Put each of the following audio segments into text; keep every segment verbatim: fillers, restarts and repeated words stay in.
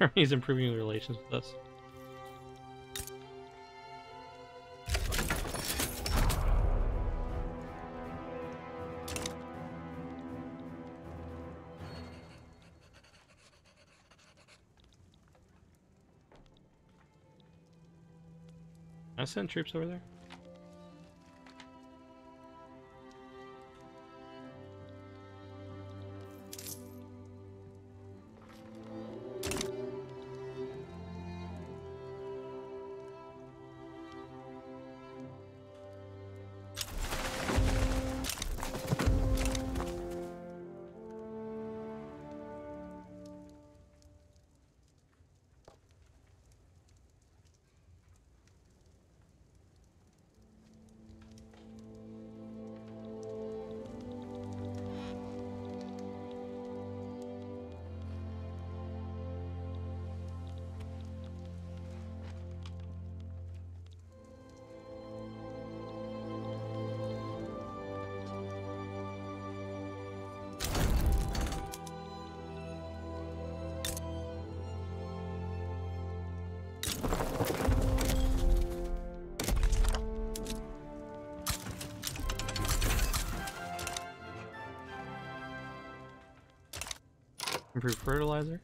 Germany is improving the relations with us. Can I send troops over there? Improve fertilizer.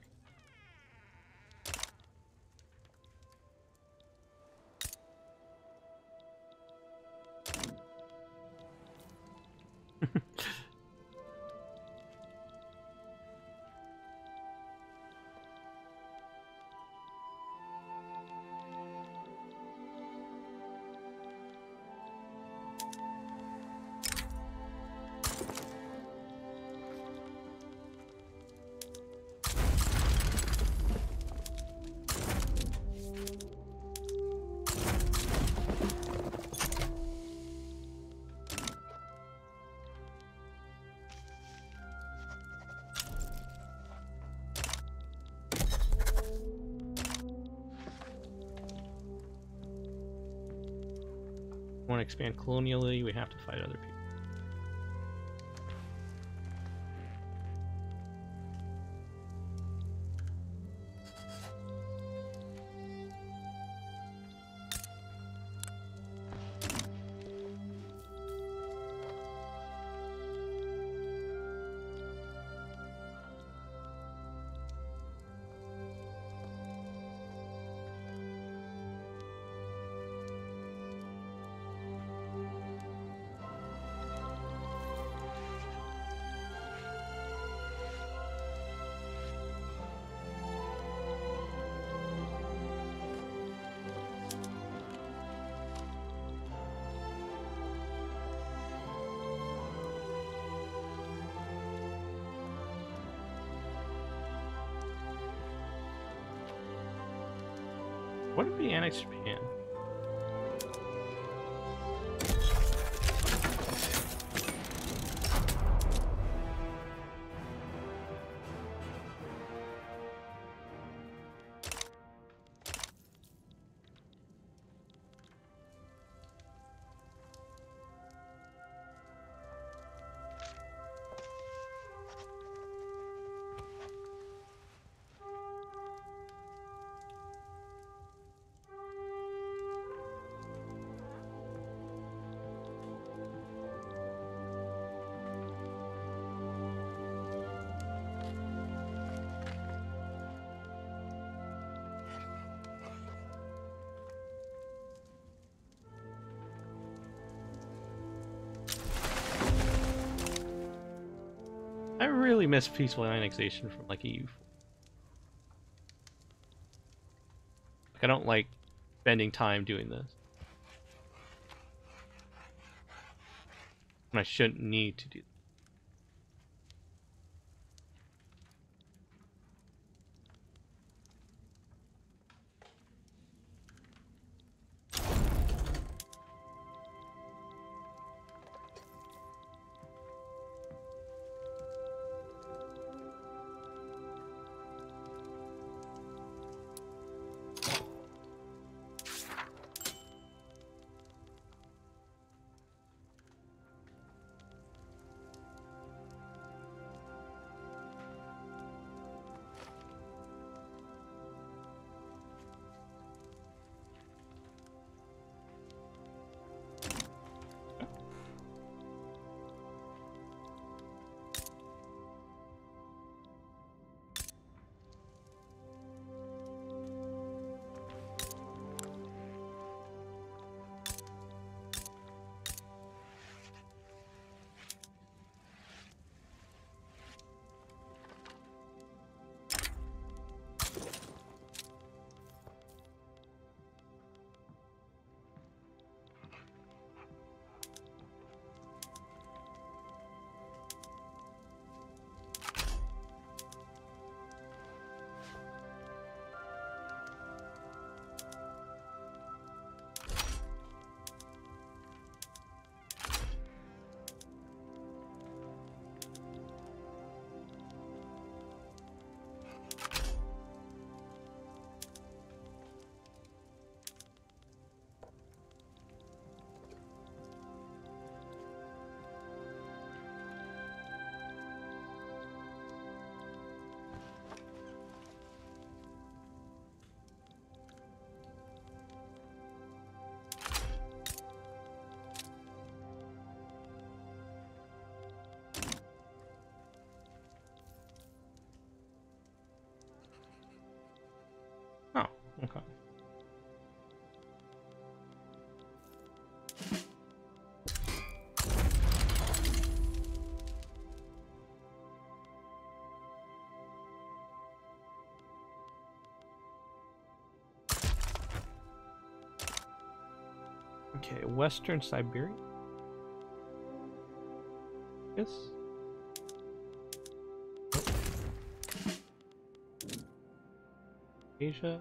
Expand colonially, we have to fight other people. What if we annex Japan? I really miss peaceful annexation from like E U. Like, I don't like spending time doing this. And I shouldn't need to do this. Okay. Okay, Western Siberia? Yes. Asia.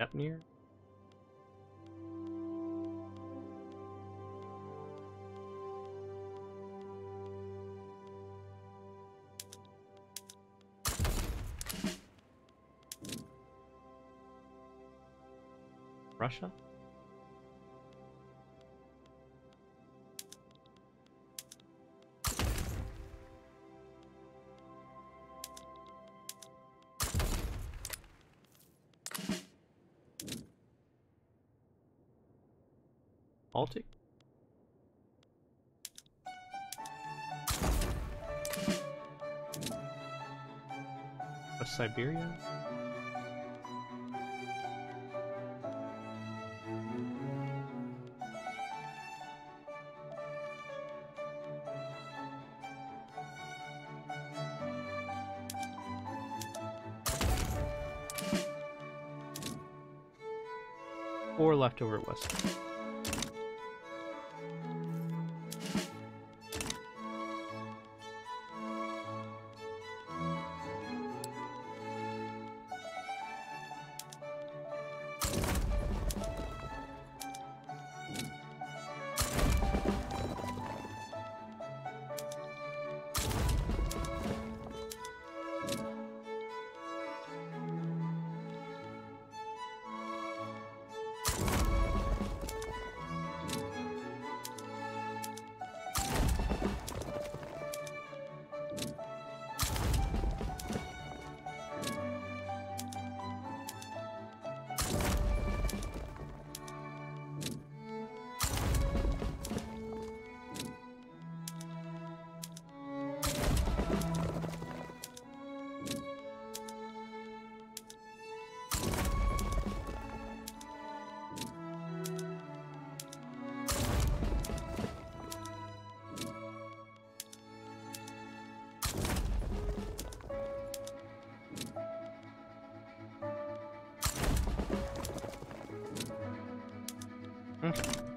Up near. Russia? Baltic? West Siberia? Four left over at West.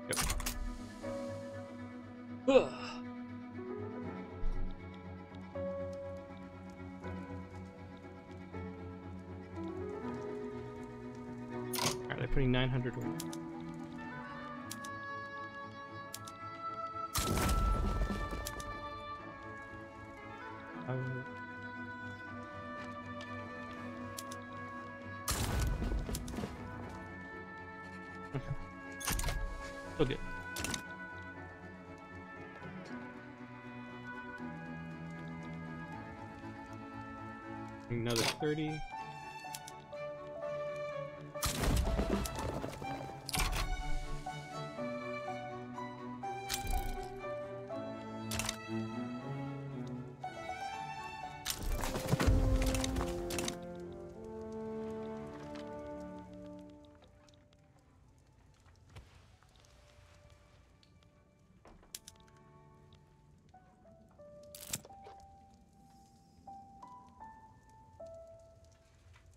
Yep. Alright, they're putting nine hundred away. Okay. Another thirty.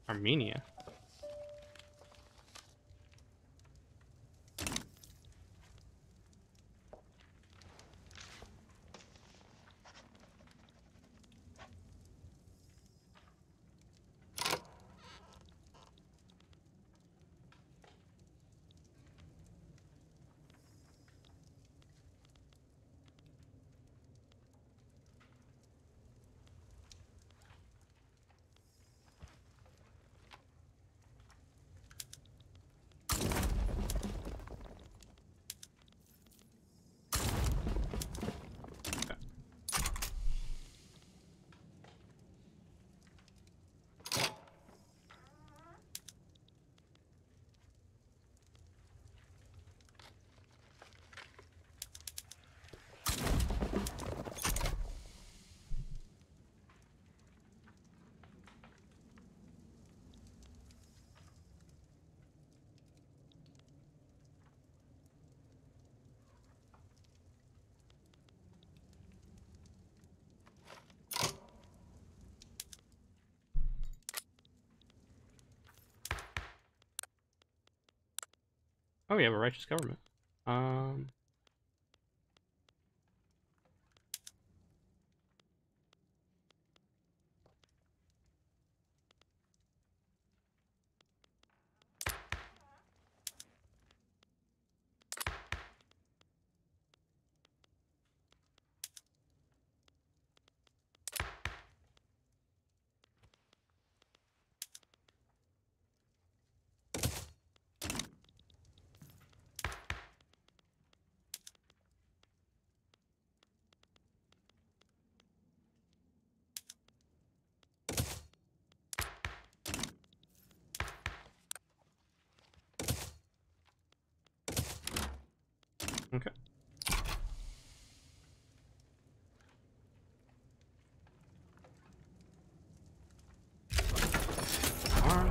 Armenia. Oh, we have a righteous government. Um... Okay. Arm.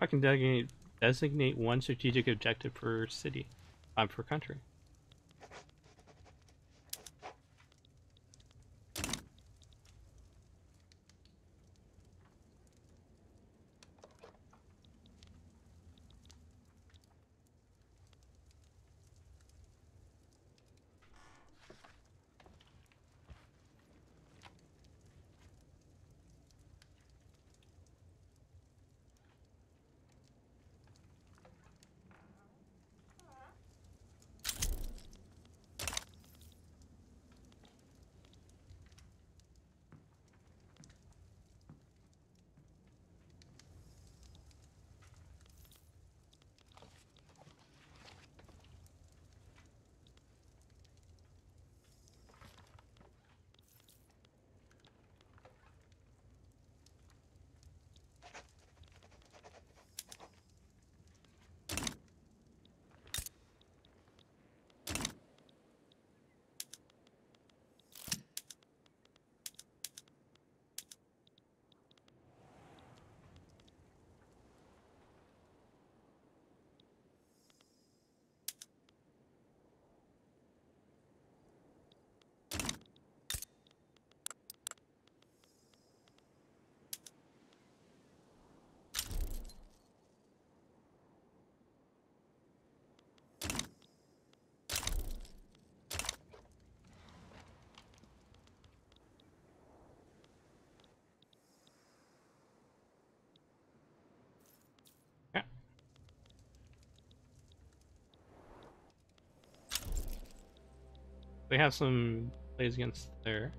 I can designate, designate one strategic objective per city, uh, per country. We have some plays against there.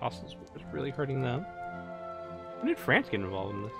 Also, it's really hurting them. When did France get involved in this?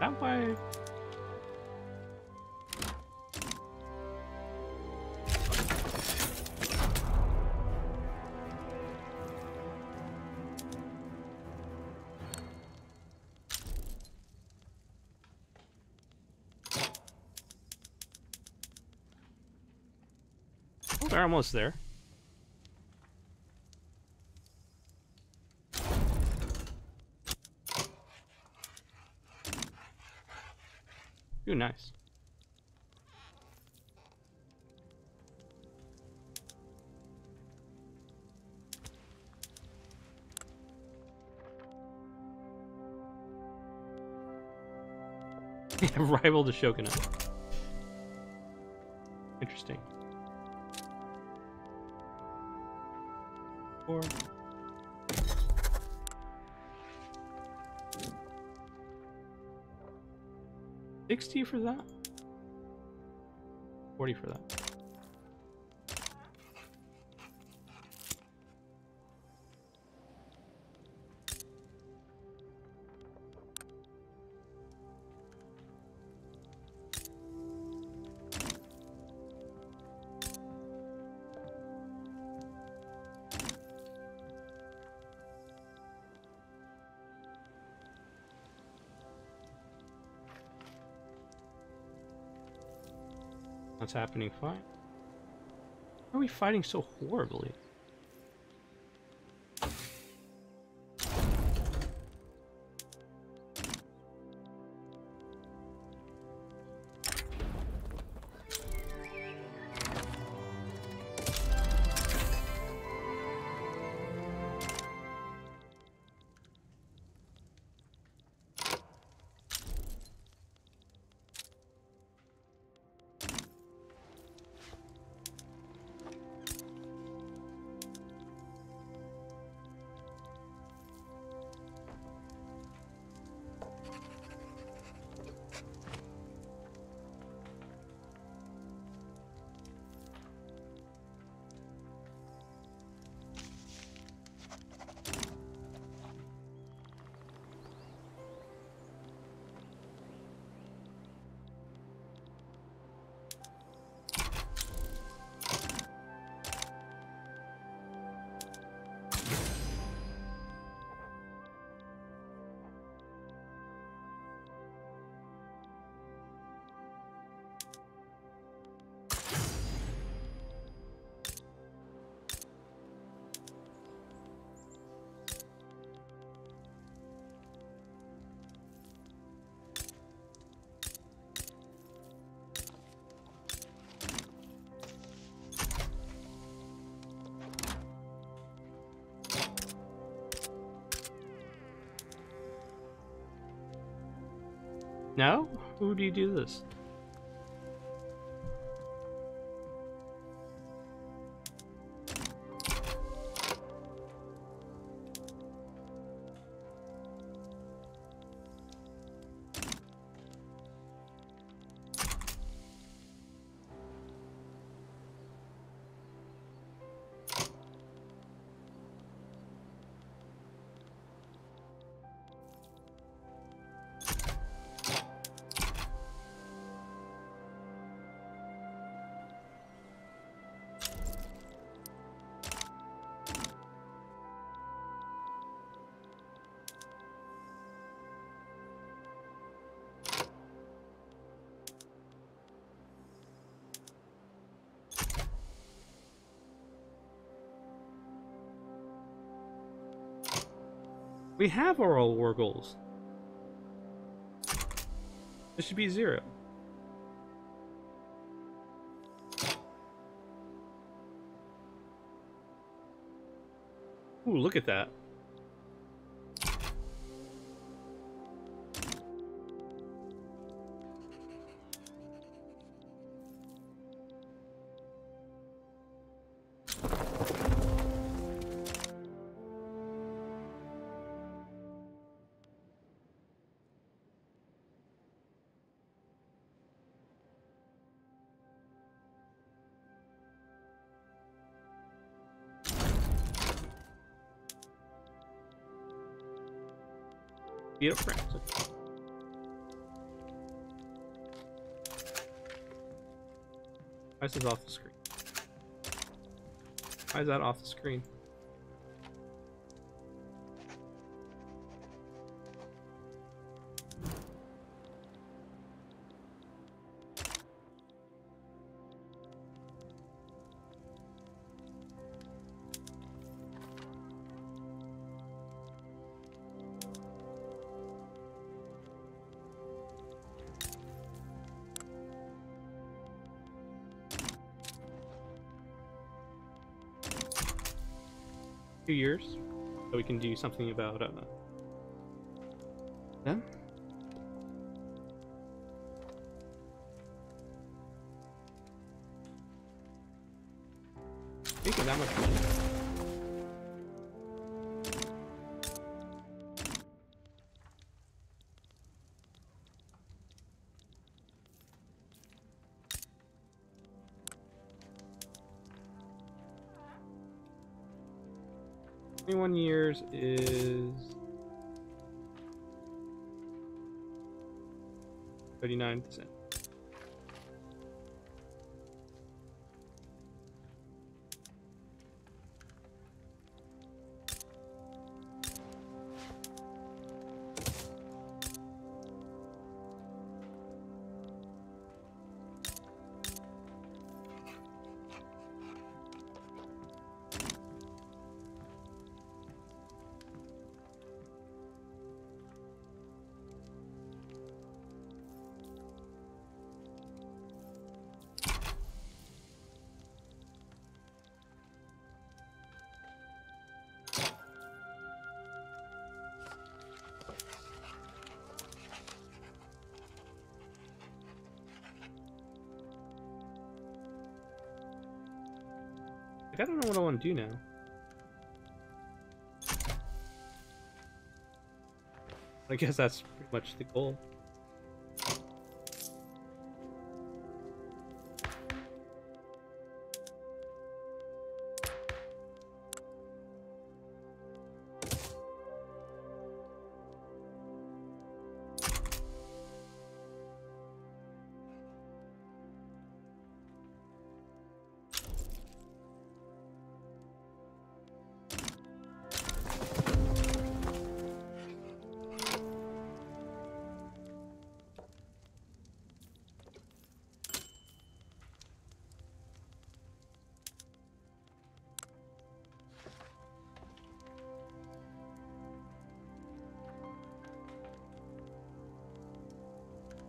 That way. Oh, they're almost there. Ooh, nice. Rival to Shogunate. Interesting. Or... sixty for that? forty for that. What's happening? Fine. Why are we fighting so horribly? No? Who do you do this? We have our all war goals. This should be zero. Ooh, look at that. Beautiful. Why is this off the screen? Why is that off the screen? Two years, so we can do something about uh, them. Speaking that much. twenty-one years is thirty-nine percent. I don't know what I want to do now. I guess that's pretty much the goal.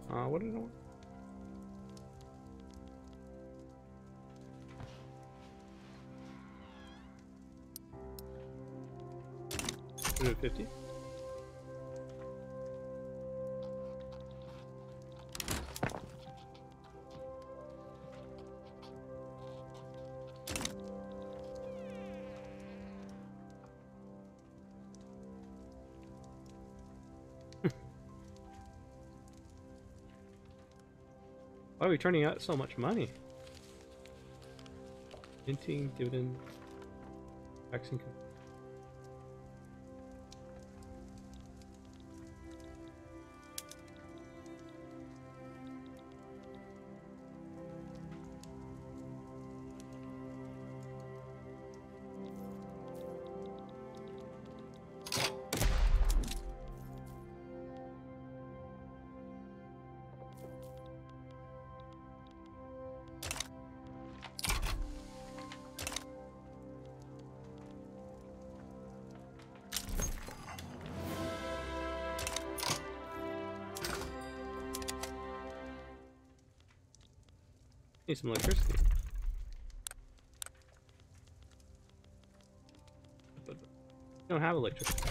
Uh, what did I want? one hundred fifty? Why are we turning out so much money? Minting, dividend, tax income. Need some electricity. But I don't have electricity.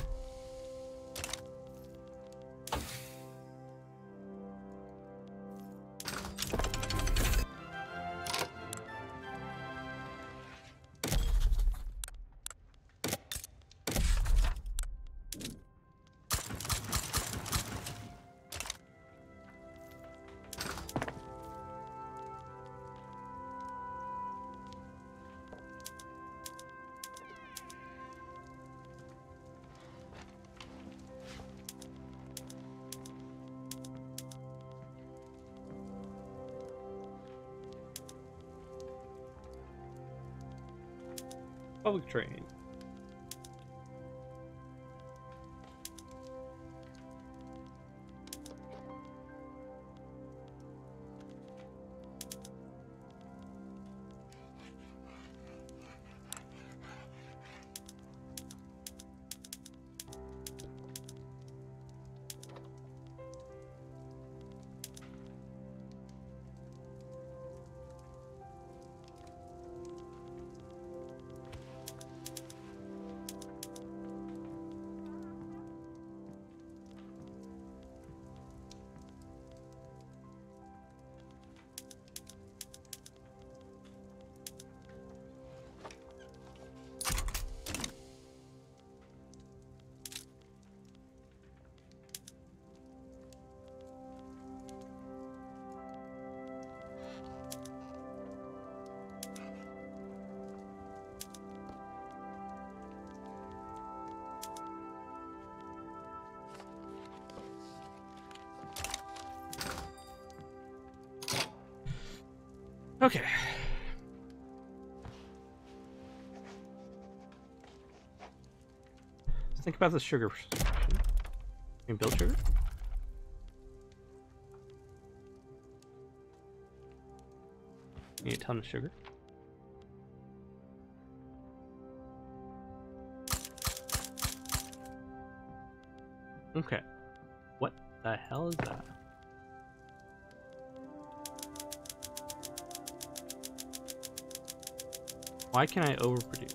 Public train. Okay. Let's think about the sugar. Can you build sugar? Need a ton of sugar. Okay. What the hell is that? Why can I overproduce?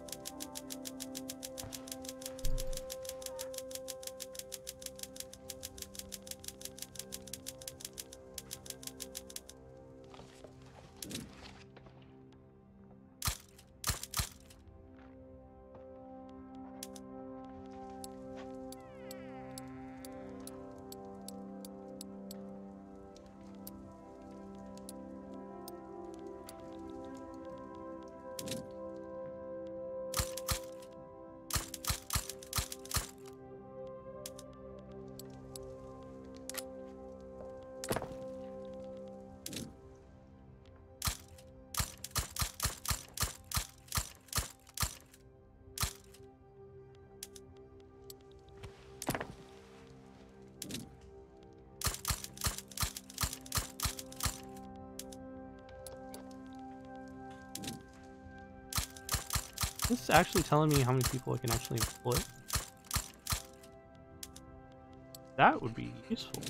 This is actually telling me how many people I can actually employ. That would be useful.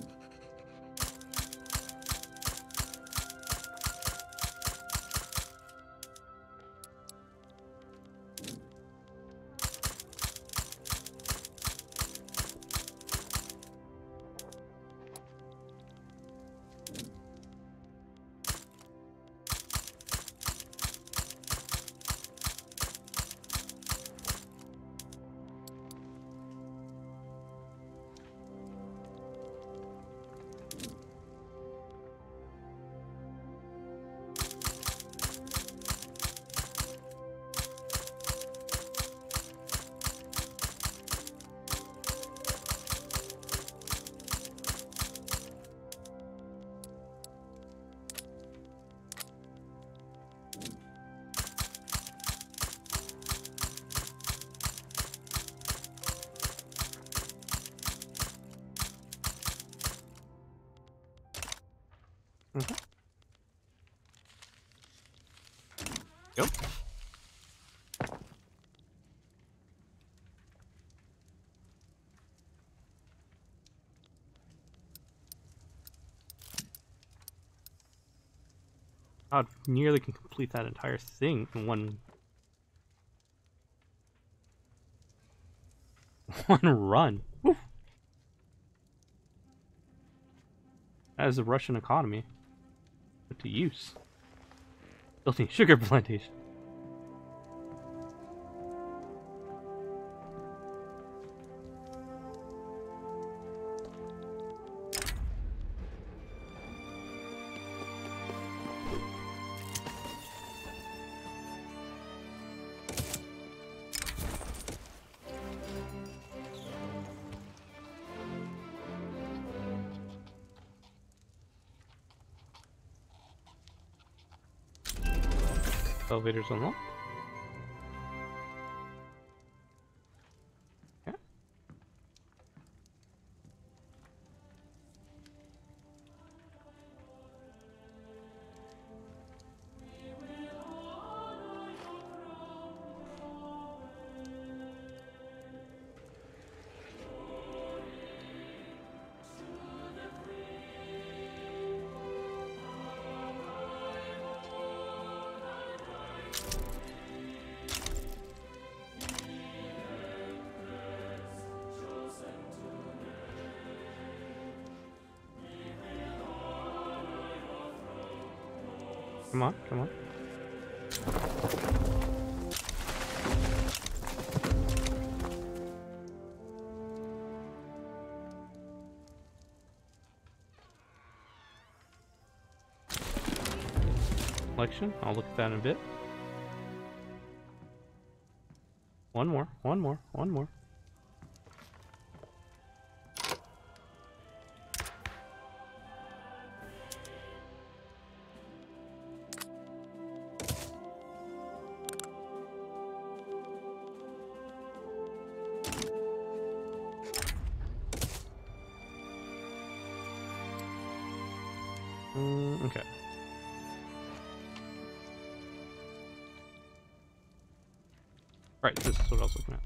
Mm-hmm. Yep. God, nearly can complete that entire thing in one one run. Woo. That is the Russian economy put to use. Building sugar plantation. Elevators unlocked. Yeah. Come on, come on. Collection, I'll look at that in a bit. One more, one more, one more. Mm, okay. Right, this is what I was looking at.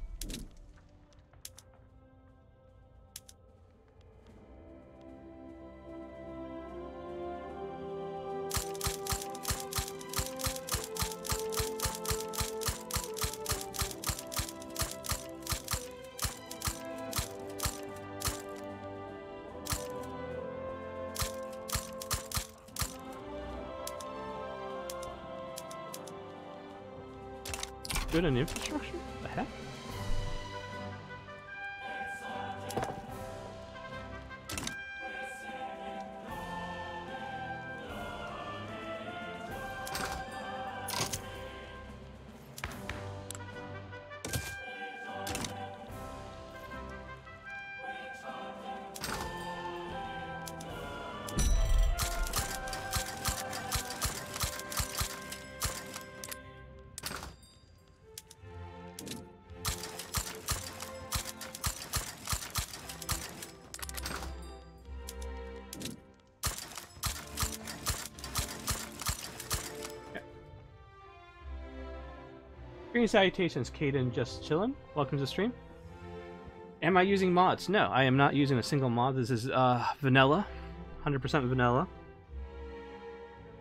Good in infrastructure? What the heck? Greetings, salutations, Caden, just chillin'. Welcome to the stream. Am I using mods? No, I am not using a single mod. This is uh, vanilla, one hundred percent vanilla.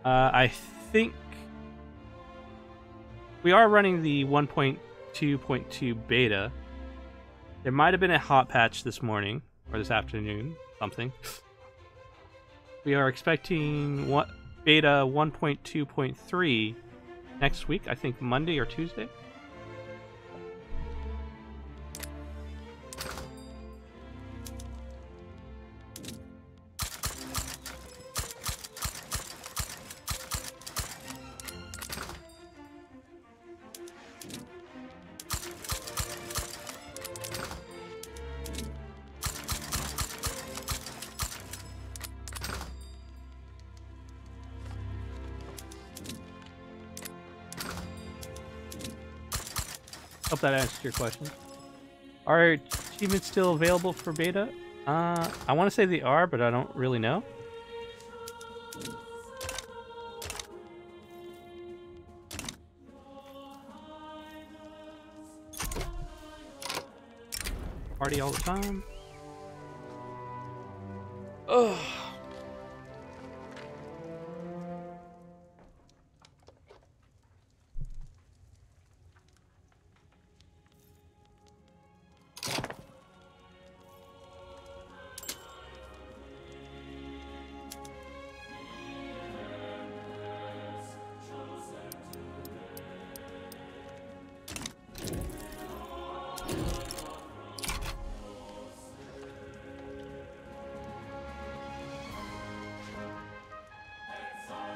Uh, I think we are running the one point two point two beta. There might have been a hot patch this morning or this afternoon, something. We are expecting what beta one point two point three next week. I think Monday or Tuesday. Hope that answers your question. Are achievements still available for beta? Uh, I want to say they are, but I don't really know. Party all the time. Ugh.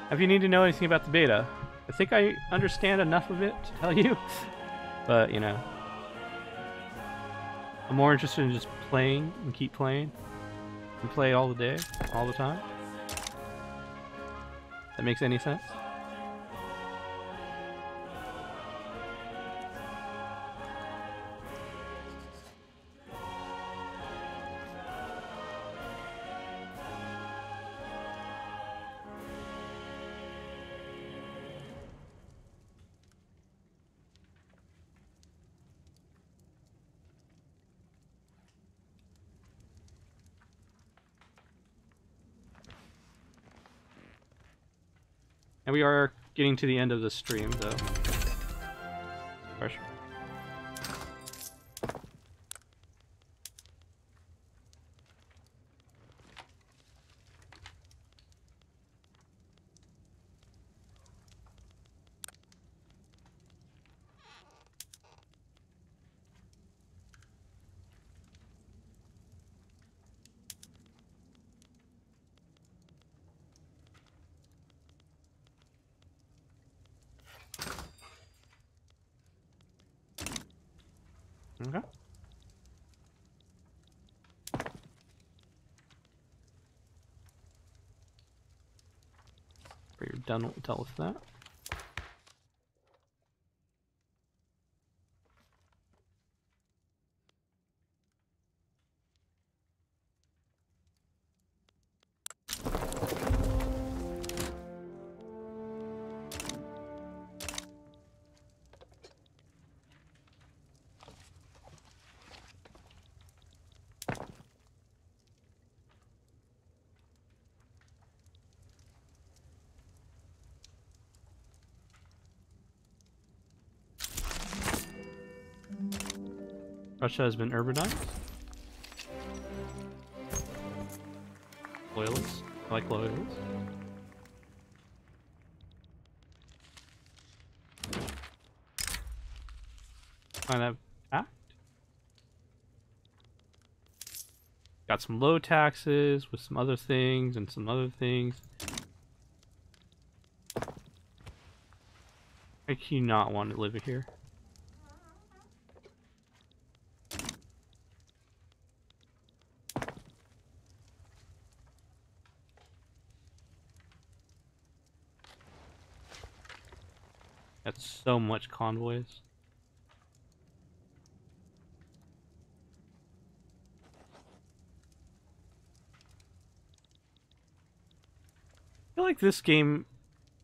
If you need to know anything about the beta, I think I understand enough of it to tell you. But, you know, I'm more interested in just playing and keep playing. And play all the day, all the time. That makes any sense. And we are getting to the end of the stream, though. Pressure. Okay. You're done with tell us that. Russia has been urbanized. Loyalists. I like loyalists. Kind of packed. Got some low taxes with some other things and some other things. I do not want to live here. That's so much convoys. I feel like this game,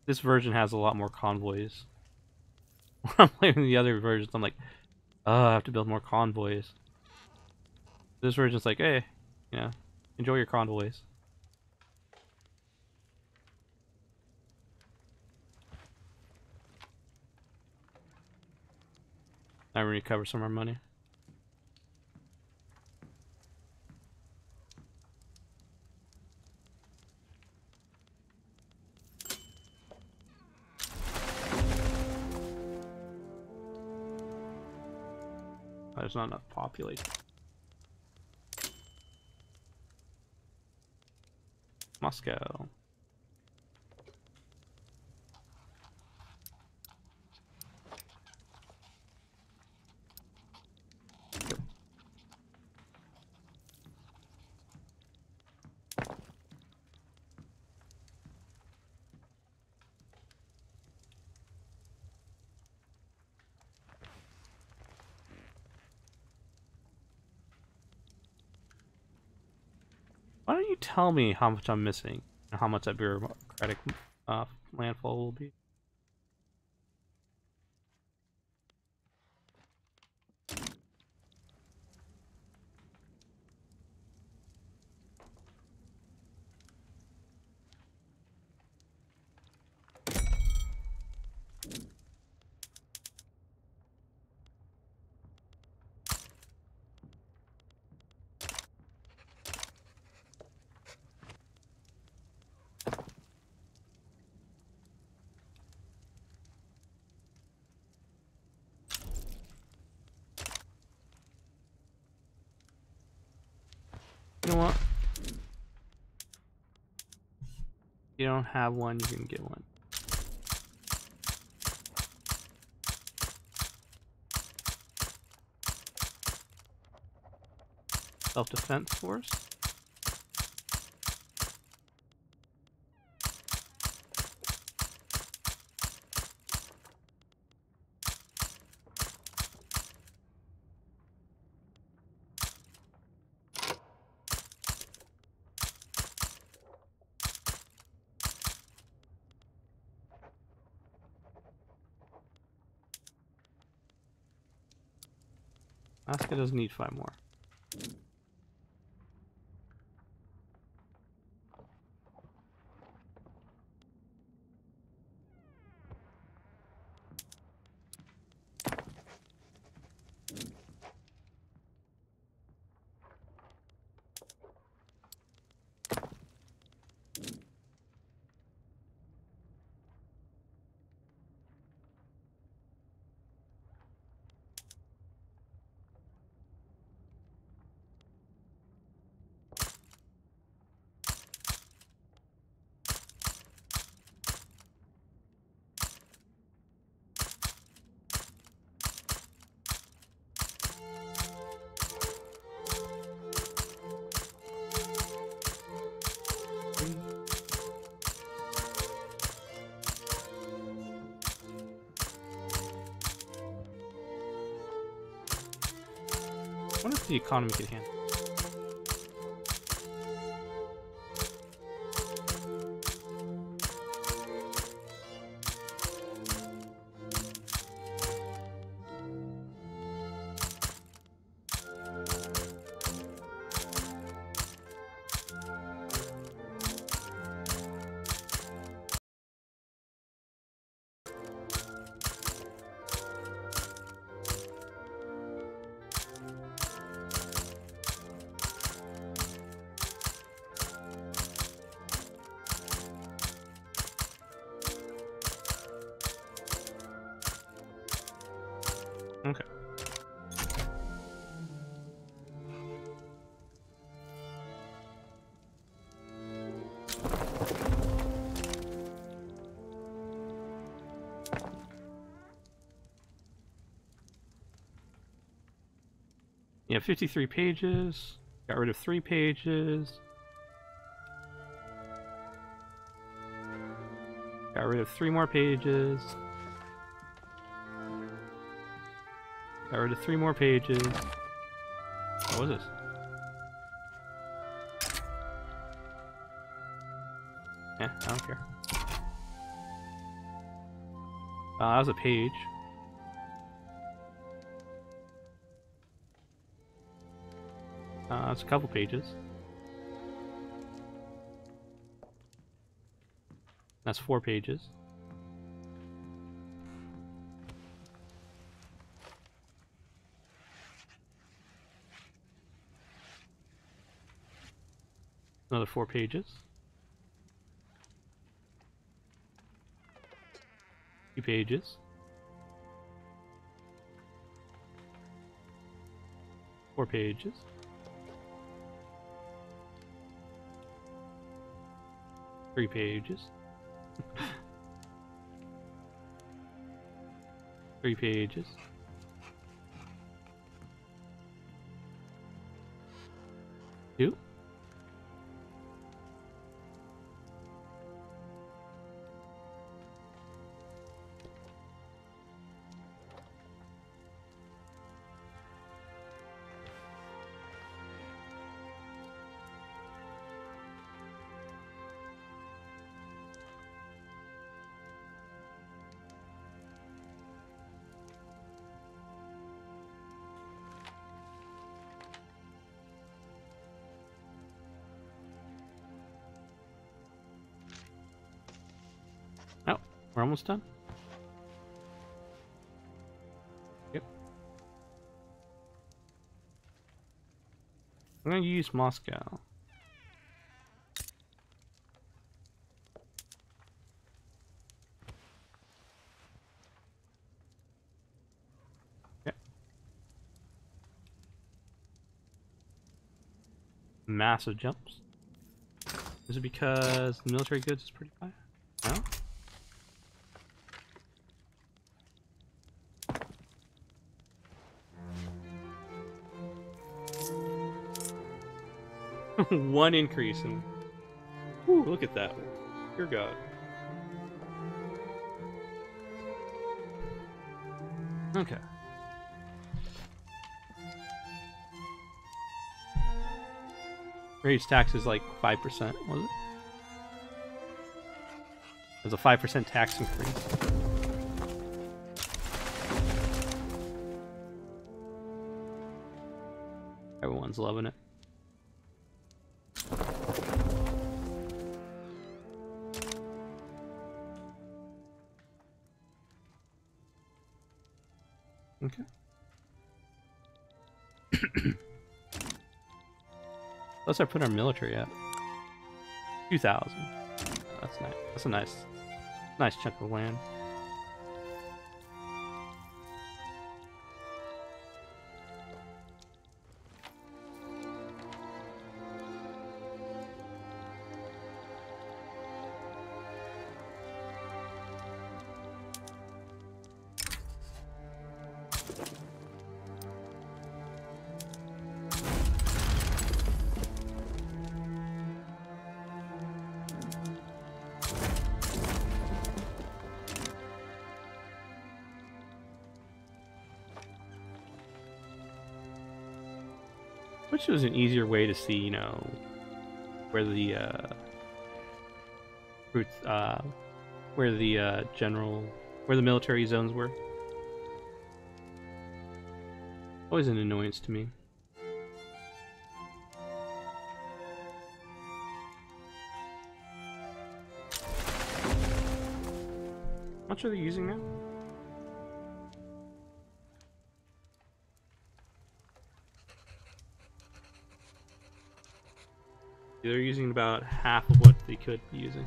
this version has a lot more convoys. When I'm playing the other versions, I'm like, oh, I have to build more convoys. This version's like, hey, you know, enjoy your convoys. I recover some of our money. Oh, there's not enough population. Moscow. Why don't you tell me how much I'm missing and how much that bureaucratic uh, landfall will be? You know what? If you don't have one, you can get one. Self-defense force. Alaska doesn't need five more. I wonder if the economy can handle. Okay. Yeah, fifty-three pages. Got rid of three pages. Got rid of three more pages. Got rid of three more pages. What was this? Yeah, I don't care. Uh, that was a page. Uh, that's a couple pages. That's four pages. Another four pages. Two pages. Four pages. Three pages. Three pages. Two. We're almost done. Yep. I'm gonna use Moscow. Yep. Massive jumps. Is it because the military goods is pretty high? No? One increase and whew, look at that. Dear God. Okay. Raise tax is like five percent, was it? It was a five percent tax increase. Everyone's loving it. Okay. Let's start putting our military at two thousand. Oh, that's nice. That's a nice, nice chunk of land. Which was an easier way to see, you know, where the uh, roots, uh, where the uh, general, where the military zones were. Always an annoyance to me. How much are they using now? They're using about half of what they could be using.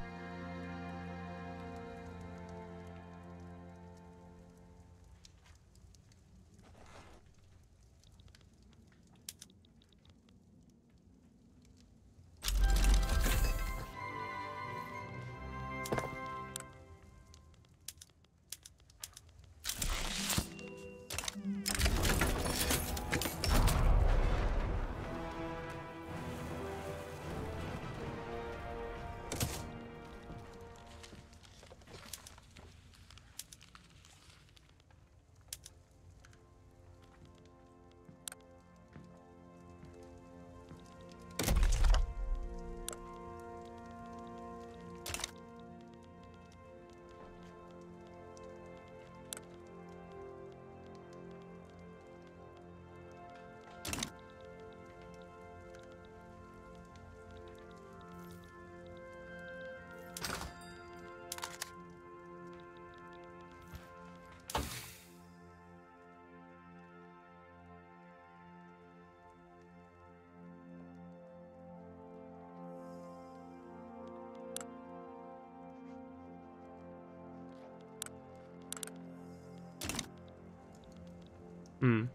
Hmm.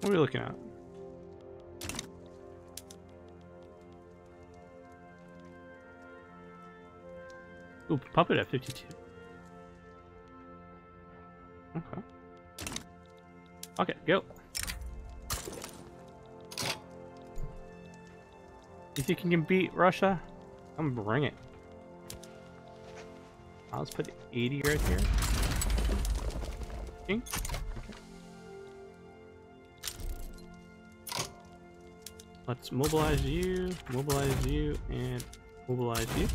What are we looking at? Ooh, puppet at fifty-two. Okay. Okay, go. If you can beat Russia, I'm bring it. I'll let's put eighty right here. Okay. Let's mobilize you, mobilize you, and mobilize you.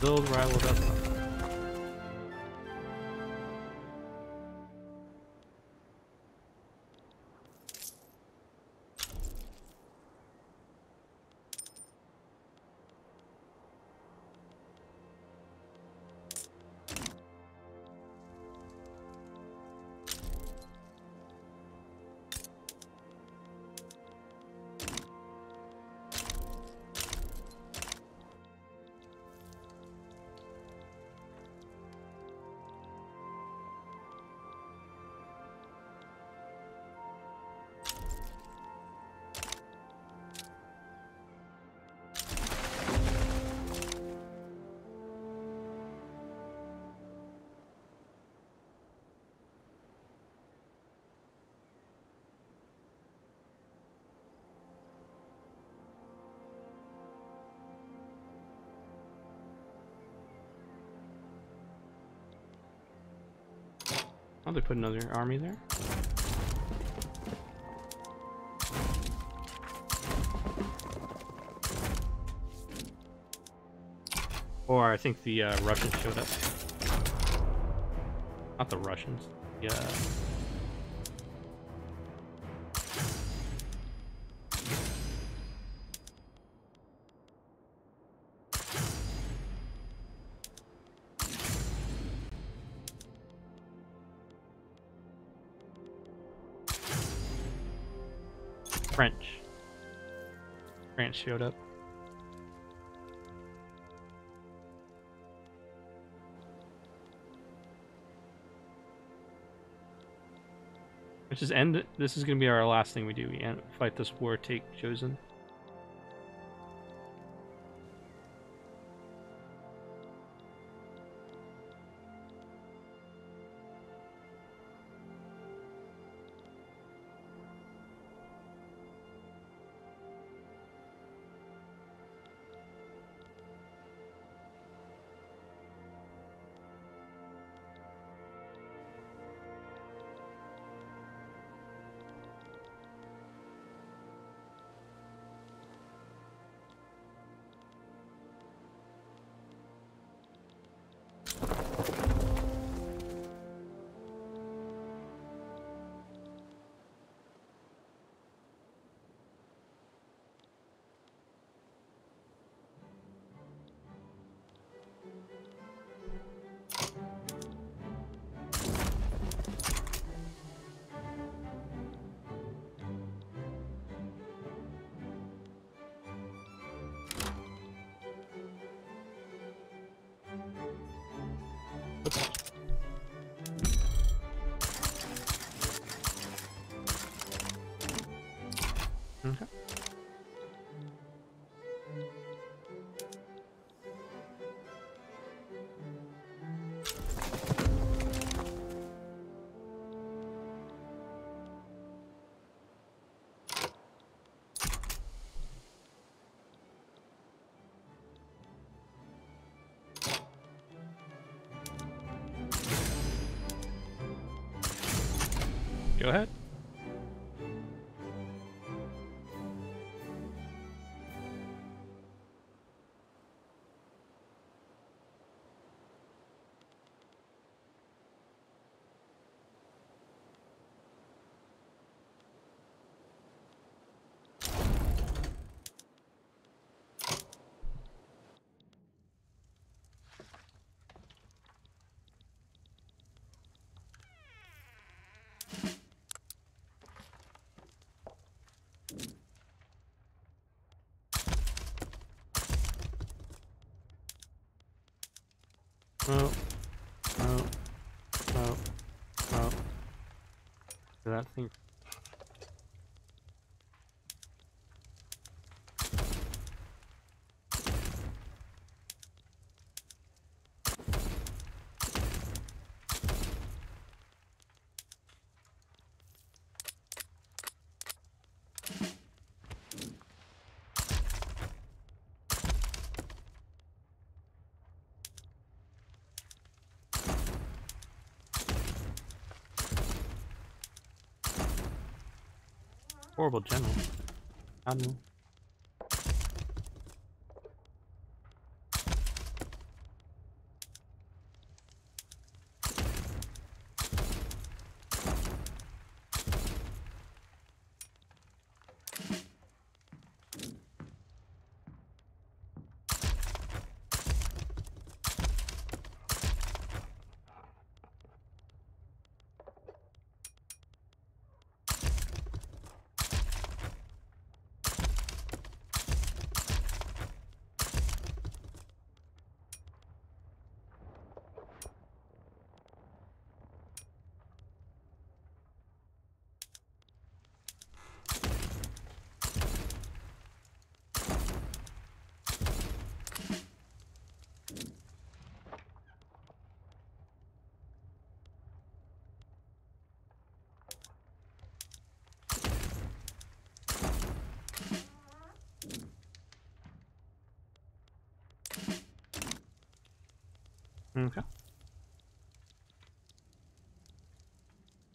Those rival that one. Oh, they put another army there. Or I think the uh, Russians showed up. Not the Russians. Yeah. French. France showed up. Let's just end it. This is going to be our last thing we do. We end, fight this war, take Chosen. Okay. Go ahead. Oh, oh, oh, oh. That thing. Horrible general. I don't know. Okay.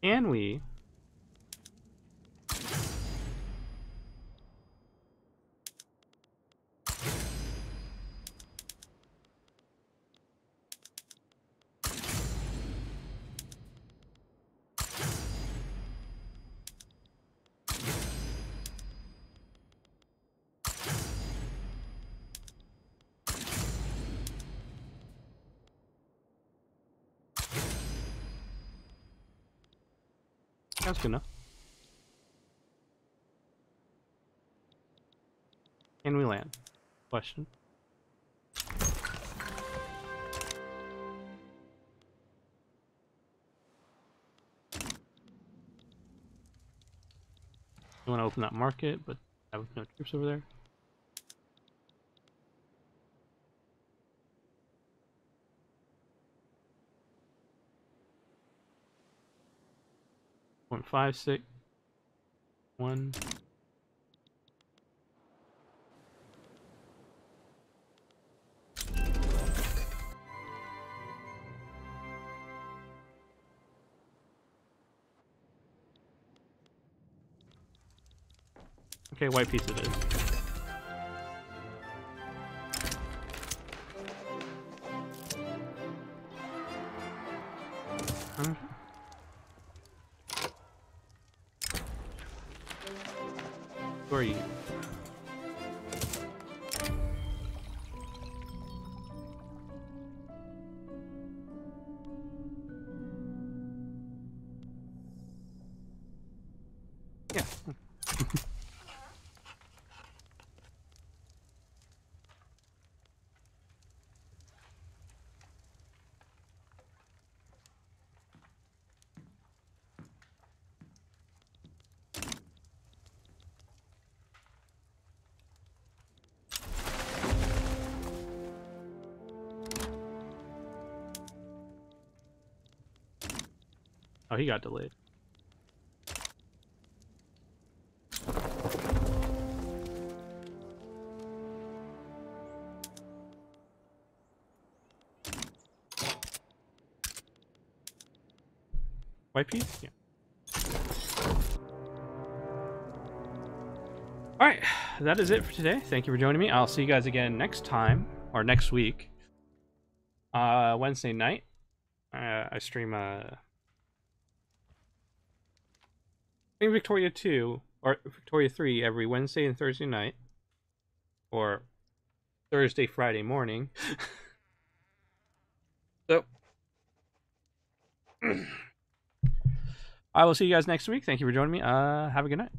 And we That's good enough. Can we land? Question. You want to open that market, but I have no troops over there. Five, six, one. Okay, white piece it is. Huh? Who are you? Yeah. Oh, he got delayed. White piece? Yeah. Alright, that is it for today. Thank you for joining me. I'll see you guys again next time, or next week. Uh, Wednesday night. Uh, I stream, uh... Victoria two or Victoria three every Wednesday and Thursday night, or Thursday, Friday morning. So I will see you guys next week. Thank you for joining me. Uh, have a good night.